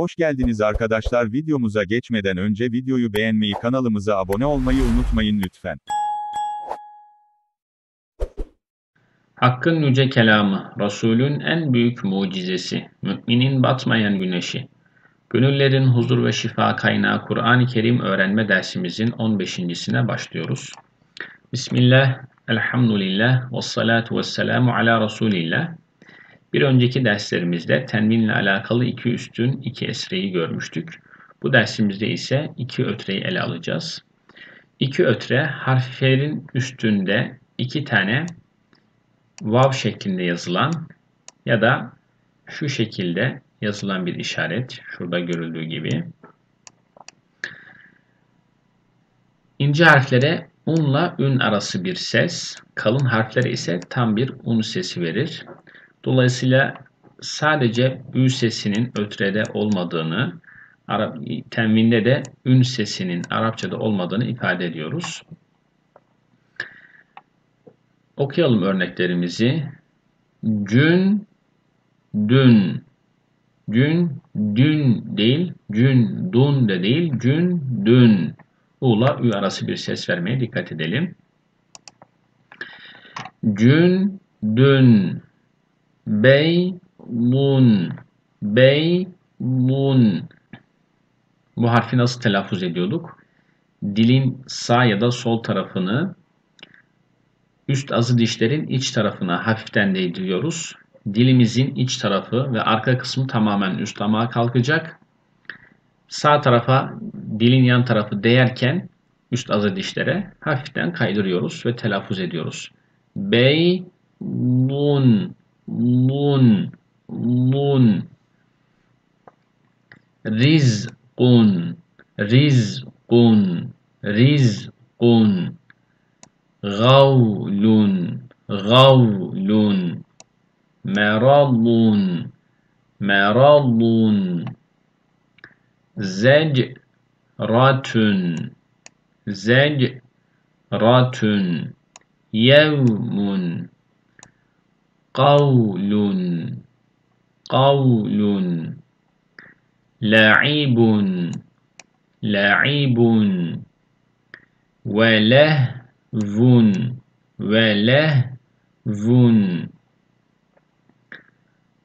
Hoş geldiniz arkadaşlar. Videomuza geçmeden önce videoyu beğenmeyi, kanalımıza abone olmayı unutmayın lütfen. Hakkın yüce kelamı, Resul'ün en büyük mucizesi, müminin batmayan güneşi. Gönüllerin huzur ve şifa kaynağı Kur'an-ı Kerim öğrenme dersimizin 15.sine başlıyoruz. Bismillah, elhamdülillah, vessalatu vesselamu ala Resulillah. Bir önceki derslerimizde tenvinle alakalı iki üstün, iki esreyi görmüştük. Bu dersimizde ise iki ötreyi ele alacağız. İki ötre, harflerin üstünde iki tane vav şeklinde yazılan ya da şu şekilde yazılan bir işaret. Şurada görüldüğü gibi. İnce harflere unla ün arası bir ses, kalın harflere ise tam bir un sesi verir. Dolayısıyla sadece ü sesinin ötrede olmadığını, tenvinde de ün sesinin Arapçada olmadığını ifade ediyoruz. Okuyalım örneklerimizi. Cün, dün. Cün, dün değil, cün, dun de değil, cün, dün. U'la ü arası bir ses vermeye dikkat edelim. Cün, dün. Beymun, beymun. Bu harfi nasıl telaffuz ediyorduk? Dilin sağ ya da sol tarafını, üst azı dişlerin iç tarafına hafiften değdiriyoruz. Dilimizin iç tarafı ve arka kısmı tamamen üst damağa kalkacak. Sağ tarafa dilin yan tarafı değerken üst azı dişlere hafiften kaydırıyoruz ve telaffuz ediyoruz. Beymun. Mun, mun. Rizqun, rizqun, rizqun. Gavlun, gavlun. Meradun, meradun. Zecratun, zecratun. Yevmun. Kavlun, kavlun. La'ibun, la'ibun. Velehvun, velehvun.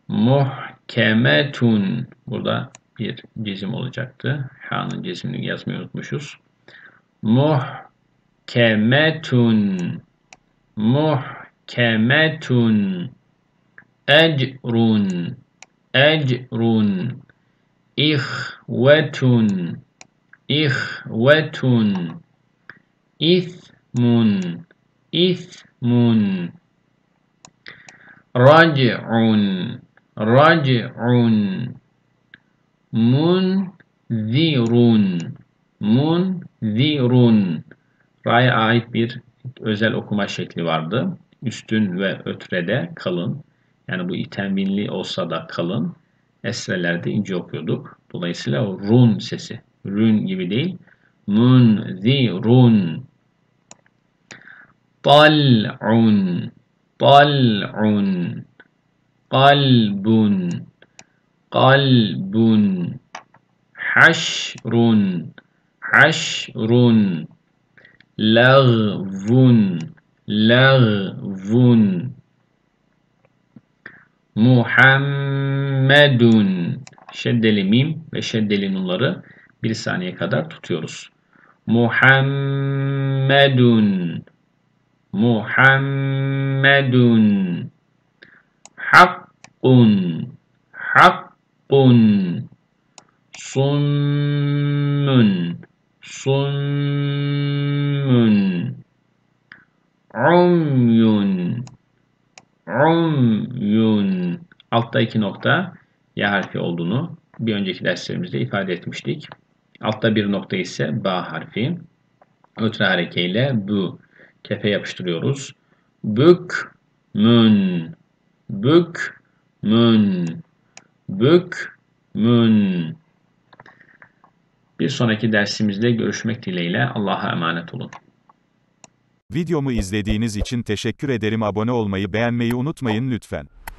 Muhkemetun. Burada bir cezim olacaktı. Ha'nın cezimini yazmayı unutmuşuz. Muhkemetun, muhkemetun. Ecrun, ecrun. İhvetun, ihvetun. İthmun, ithmun. Rac'un, rac'un. Munzirun, munzirun. Ra'ya ait bir özel okuma şekli vardı. Üstün ve ötrede kalın. Yani bu tenvinli olsa da kalın, esrelerde ince okuyorduk. Dolayısıyla o run sesi, rün gibi değil. Munzirun. Tal'un, tal'un. Kalbun, kalbun. Haşrun, haşrun. Lagvun, lagvun. Muhammedun. Şeddeli mim ve şeddeli nunları bir saniye kadar tutuyoruz. Muhammedun, Muhammedun. Hakkun, hakkun. Summun, summun. Umyun, umyun. Altta iki nokta ya harfi olduğunu bir önceki derslerimizde ifade etmiştik. Altta bir nokta ise ba harfi. Ötre harekeyle bu kefe yapıştırıyoruz. Bük mün, bük mün, bük mün. Bir sonraki dersimizde görüşmek dileğiyle, Allah'a emanet olun. Videomu izlediğiniz için teşekkür ederim. Abone olmayı, beğenmeyi unutmayın lütfen.